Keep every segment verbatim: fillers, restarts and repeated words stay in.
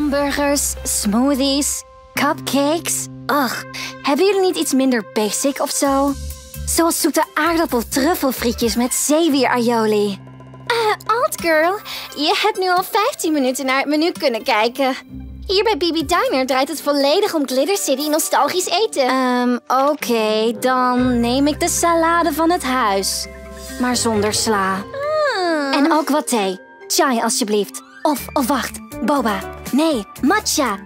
hamburgers, smoothies, cupcakes. Ach, hebben jullie niet iets minder basic of zo? Zoals zoete aardappeltruffelfrietjes met zeewier-aioli. Uh, Alt Grrrl, je hebt nu al vijftien minuten naar het menu kunnen kijken. Hier bij Bibi Diner draait het volledig om Glitter City nostalgisch eten. Ehm, um, oké, okay, dan neem ik de salade van het huis. Maar zonder sla. Mm. En ook wat thee. Chai, alsjeblieft. Of, of wacht, boba. Nee, matcha.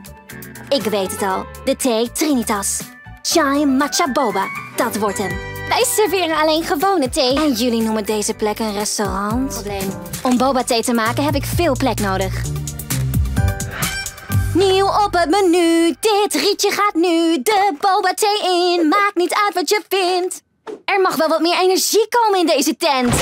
Ik weet het al. De thee Trinitas. Chai matcha boba. Dat wordt hem. Wij serveren alleen gewone thee. En jullie noemen deze plek een restaurant? Probleem. Om boba thee te maken heb ik veel plek nodig. Nieuw op het menu. Dit rietje gaat nu de boba thee in. Maakt niet uit wat je vindt. Er mag wel wat meer energie komen in deze tent.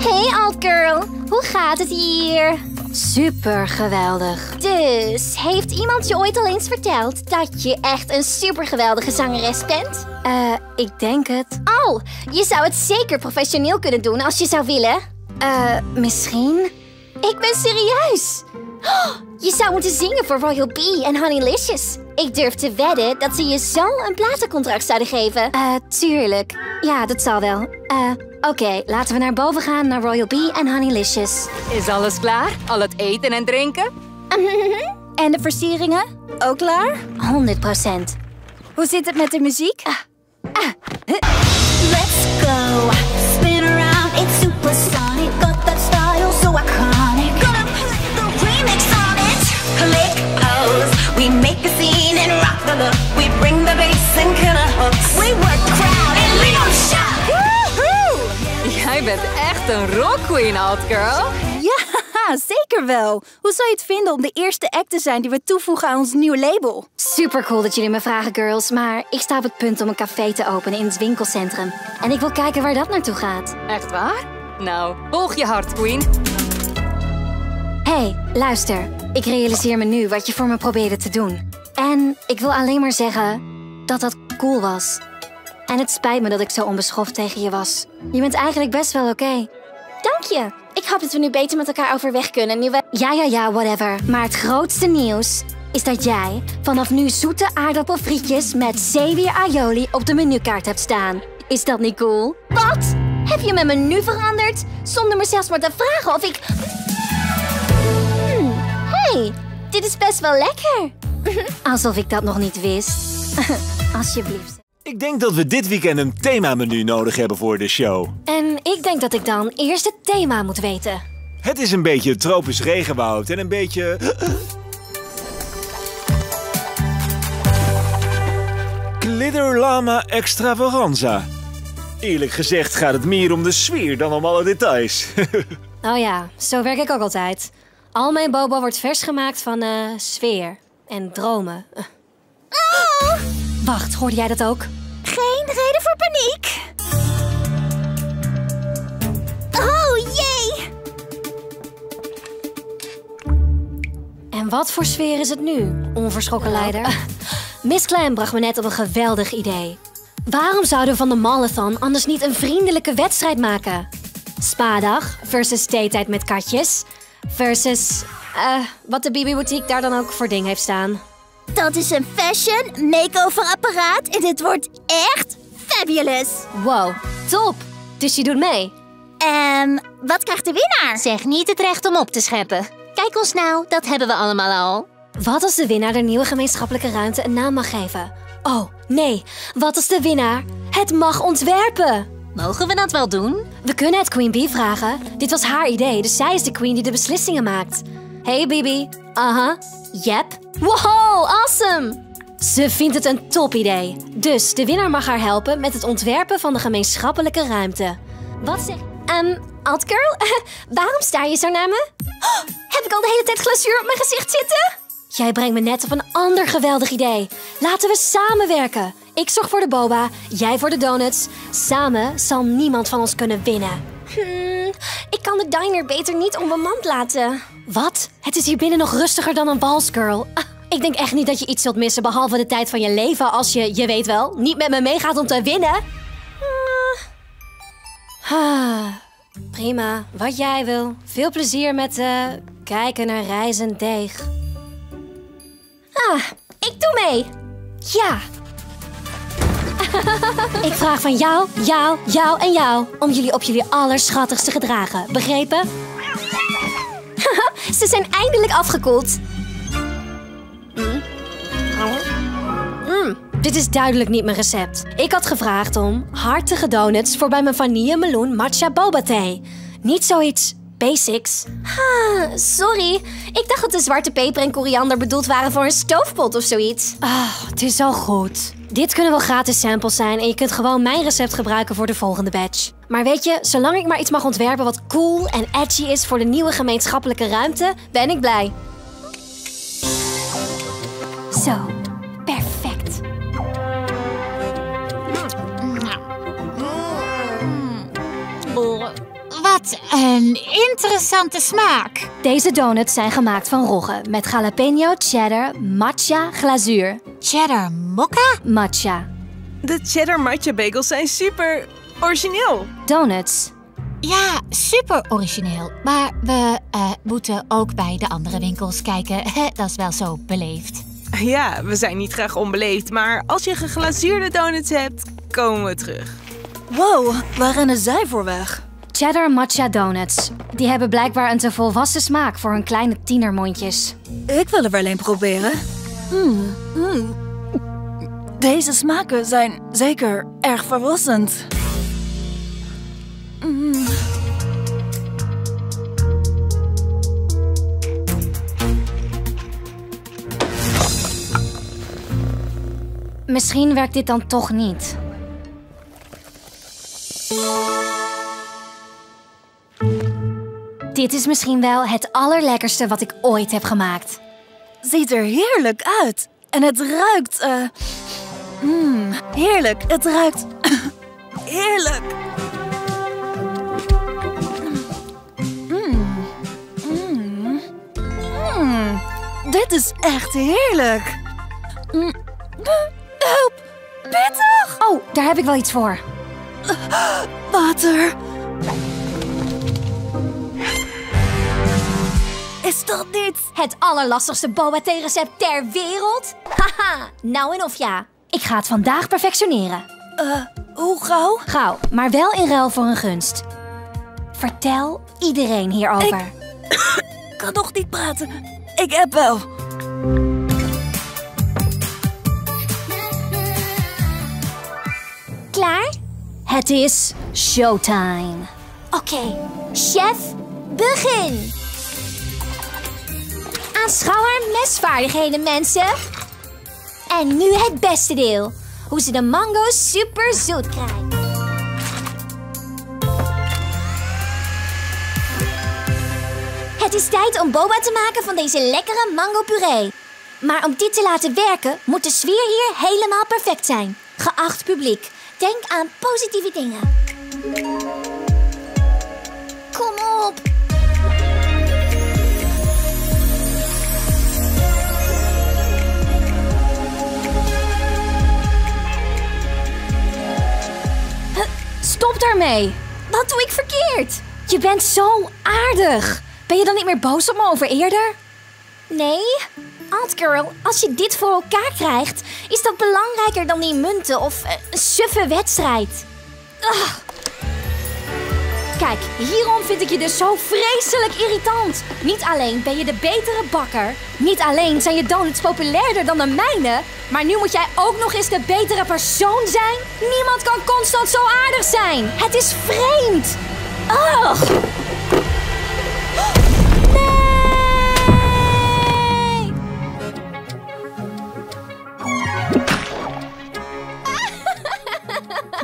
Hey Alt Grrrl, hoe gaat het hier? Super geweldig. Dus, heeft iemand je ooit al eens verteld dat je echt een super geweldige zangeres bent? Eh, uh, ik denk het. Oh, je zou het zeker professioneel kunnen doen als je zou willen. Eh, uh, misschien? Ik ben serieus. Oh, je zou moeten zingen voor Royal Bee en Honeylicious. Ik durf te wedden dat ze je zo een platencontract zouden geven. Eh, uh, tuurlijk. Ja, dat zal wel. Eh... Uh, Oké, okay, laten we naar boven gaan, naar Royal Bee en Honeylicious. Is alles klaar? Al het eten en drinken? En de versieringen? Ook klaar? honderd procent. Hoe zit het met de muziek? Ah. Ah. Huh. Let's go, spin around, it's supersonic. Got that style, so iconic. Gonna play the remix on it. Click pose, we make a scene and rock the look. We bring the bass and killer hooks. We work the crowd and we don't shout. Jij bent echt een rockqueen, Alt Grrrl. Ja, zeker wel. Hoe zou je het vinden om de eerste act te zijn die we toevoegen aan ons nieuwe label? Super cool dat jullie me vragen, girls. Maar ik sta op het punt om een café te openen in het winkelcentrum. En ik wil kijken waar dat naartoe gaat. Echt waar? Nou, volg je hart, queen. Hey, luister. Ik realiseer me nu wat je voor me probeerde te doen. En ik wil alleen maar zeggen dat dat cool was. En het spijt me dat ik zo onbeschoft tegen je was. Je bent eigenlijk best wel oké. Okay. Dank je. Ik hoop dat we nu beter met elkaar overweg kunnen. Nu we... Ja, ja, ja, whatever. Maar het grootste nieuws is dat jij vanaf nu zoete aardappelfrietjes met zeewier-aioli op de menukaart hebt staan. Is dat niet cool? Wat? Heb je mijn menu veranderd? Zonder me zelfs maar te vragen of ik... Hmm. Hey, dit is best wel lekker. Alsof ik dat nog niet wist. Alsjeblieft. Ik denk dat we dit weekend een themamenu nodig hebben voor de show. En ik denk dat ik dan eerst het thema moet weten. Het is een beetje tropisch regenwoud en een beetje... Klidderlama extravaganza. Eerlijk gezegd gaat het meer om de sfeer dan om alle details. Oh ja, zo werk ik ook altijd. Al mijn boba wordt vers gemaakt van uh, sfeer en dromen. Oh! Wacht, hoorde jij dat ook? Geen reden voor paniek. Oh, jee! En wat voor sfeer is het nu, onverschrokken leider? Uh, Miss Clam bracht me net op een geweldig idee. Waarom zouden we van de marathon anders niet een vriendelijke wedstrijd maken? Spa-dag versus theetijd met katjes versus uh, wat de bibliotheek daar dan ook voor ding heeft staan. Dat is een fashion makeover apparaat en dit wordt echt fabulous. Wow, top. Dus je doet mee. Ehm, um, wat krijgt de winnaar? Zeg niet het recht om op te scheppen. Kijk ons nou, dat hebben we allemaal al. Wat als de winnaar de nieuwe gemeenschappelijke ruimte een naam mag geven? Oh, nee. Wat als de winnaar het mag ontwerpen? Mogen we dat wel doen? We kunnen het Queen Bee vragen. Dit was haar idee, dus zij is de queen die de beslissingen maakt. Hey, Bibi. Aha. Yep. Wow, awesome! Ze vindt het een top idee. Dus de winnaar mag haar helpen met het ontwerpen van de gemeenschappelijke ruimte. Wat zeg... Um, Alt Grrrl, waarom sta je zo naar me? Oh, heb ik al de hele tijd glazuur op mijn gezicht zitten? Jij brengt me net op een ander geweldig idee. Laten we samenwerken. Ik zorg voor de boba, jij voor de donuts. Samen zal niemand van ons kunnen winnen. Hmm, ik kan de diner beter niet onbemand laten. Wat? Het is hier binnen nog rustiger dan een bals, Grrrl. Ik denk echt niet dat je iets zult missen behalve de tijd van je leven als je, je weet wel, niet met me meegaat om te winnen. Ah, prima, wat jij wil. Veel plezier met uh, kijken naar rijzend deeg. Ah, ik doe mee. Ja. Ik vraag van jou, jou, jou en jou om jullie op jullie allerschattigst te gedragen. Begrepen? Ze zijn eindelijk afgekoeld. Mm. Mm. Dit is duidelijk niet mijn recept. Ik had gevraagd om hartige donuts voorbij mijn vanille meloen matcha boba thee. Niet zoiets basics. Ah, sorry, ik dacht dat de zwarte peper en koriander bedoeld waren voor een stoofpot of zoiets. Oh, het is al goed. Dit kunnen wel gratis samples zijn en je kunt gewoon mijn recept gebruiken voor de volgende batch. Maar weet je, zolang ik maar iets mag ontwerpen wat cool en edgy is voor de nieuwe gemeenschappelijke ruimte, ben ik blij. Zo, perfect. Wat een interessante smaak. Deze donuts zijn gemaakt van roggen met jalapeno, cheddar, matcha, glazuur. Cheddar mokka? Matcha. De cheddar matcha bagels zijn super origineel. Donuts. Ja, super origineel. Maar we uh, moeten ook bij de andere winkels kijken. Dat is wel zo beleefd. Ja, we zijn niet graag onbeleefd, maar als je geglazuurde donuts hebt, komen we terug. Wow, waar rennen zij voor weg? Cheddar matcha donuts. Die hebben blijkbaar een te volwassen smaak voor hun kleine tienermondjes. Ik wil er wel een proberen. Mm, mm. Deze smaken zijn zeker erg verrassend. Mm. Misschien werkt dit dan toch niet. Dit is misschien wel het allerlekkerste wat ik ooit heb gemaakt. Ziet er heerlijk uit. En het ruikt... Uh, mm, heerlijk. Het ruikt... heerlijk. Mm, mm, mm, dit is echt heerlijk. Mm, help. Pittig. Oh, daar heb ik wel iets voor. Uh, water. Is dat niet het allerlastigste boba thee recept ter wereld? Haha, nou en of ja. Ik ga het vandaag perfectioneren. Uh, hoe gauw? Gauw, maar wel in ruil voor een gunst. Vertel iedereen hierover. Ik kan nog niet praten. Ik heb wel. Klaar? Het is showtime. Oké, okay. Chef, begin. Aanschouw haar mesvaardigheden, mensen. En nu het beste deel. Hoe ze de mango super zoet krijgt. Het is tijd om boba te maken van deze lekkere mango puree. Maar om dit te laten werken, moet de sfeer hier helemaal perfect zijn. Geacht publiek, denk aan positieve dingen. Kom op. Stop daarmee! Wat doe ik verkeerd? Je bent zo aardig. Ben je dan niet meer boos op me over eerder? Nee. Alt Grrrl, als je dit voor elkaar krijgt, is dat belangrijker dan die munten of uh, een suffe wedstrijd. Ugh. Kijk, hierom vind ik je dus zo vreselijk irritant. Niet alleen ben je de betere bakker, niet alleen zijn je donuts populairder dan de mijne, maar nu moet jij ook nog eens de betere persoon zijn? Niemand kan constant zo aardig zijn. Het is vreemd. Ugh. Nee!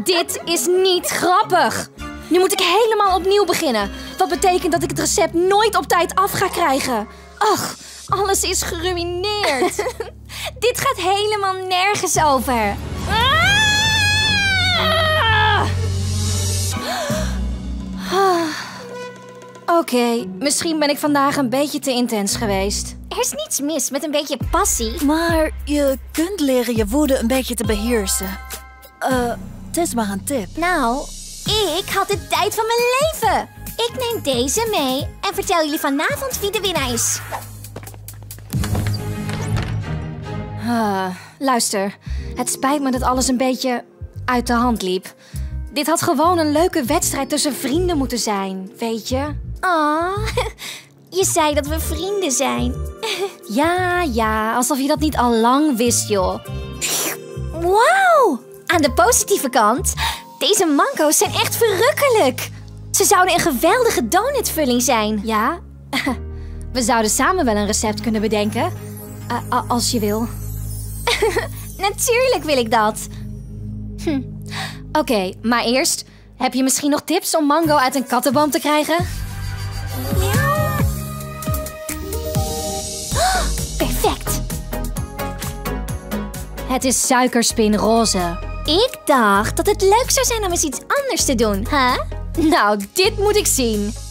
Dit is niet grappig. Nu moet ik helemaal opnieuw beginnen. Wat betekent dat ik het recept nooit op tijd af ga krijgen. Ach, alles is geruïneerd. Dit gaat helemaal nergens over. Ah! Oké, Oké, okay, misschien ben ik vandaag een beetje te intens geweest. Er is niets mis met een beetje passie. Maar je kunt leren je woede een beetje te beheersen. Uh, het is maar een tip. Nou, ik had de tijd van mijn leven. Ik neem deze mee en vertel jullie vanavond wie de winnaar is. Uh, luister, het spijt me dat alles een beetje uit de hand liep. Dit had gewoon een leuke wedstrijd tussen vrienden moeten zijn, weet je? Oh, je zei dat we vrienden zijn. Ja, ja, alsof je dat niet al lang wist, joh. Wauw! Aan de positieve kant, deze mango's zijn echt verrukkelijk. Ze zouden een geweldige donutvulling zijn. Ja, we zouden samen wel een recept kunnen bedenken. Uh, als je wil. Natuurlijk wil ik dat. Hm. Oké, okay, maar eerst, heb je misschien nog tips om mango uit een kattenboom te krijgen? Miauw. Oh, perfect! Het is suikerspinroze. Ik dacht dat het leuk zou zijn om eens iets anders te doen, hè? Huh? Nou, dit moet ik zien.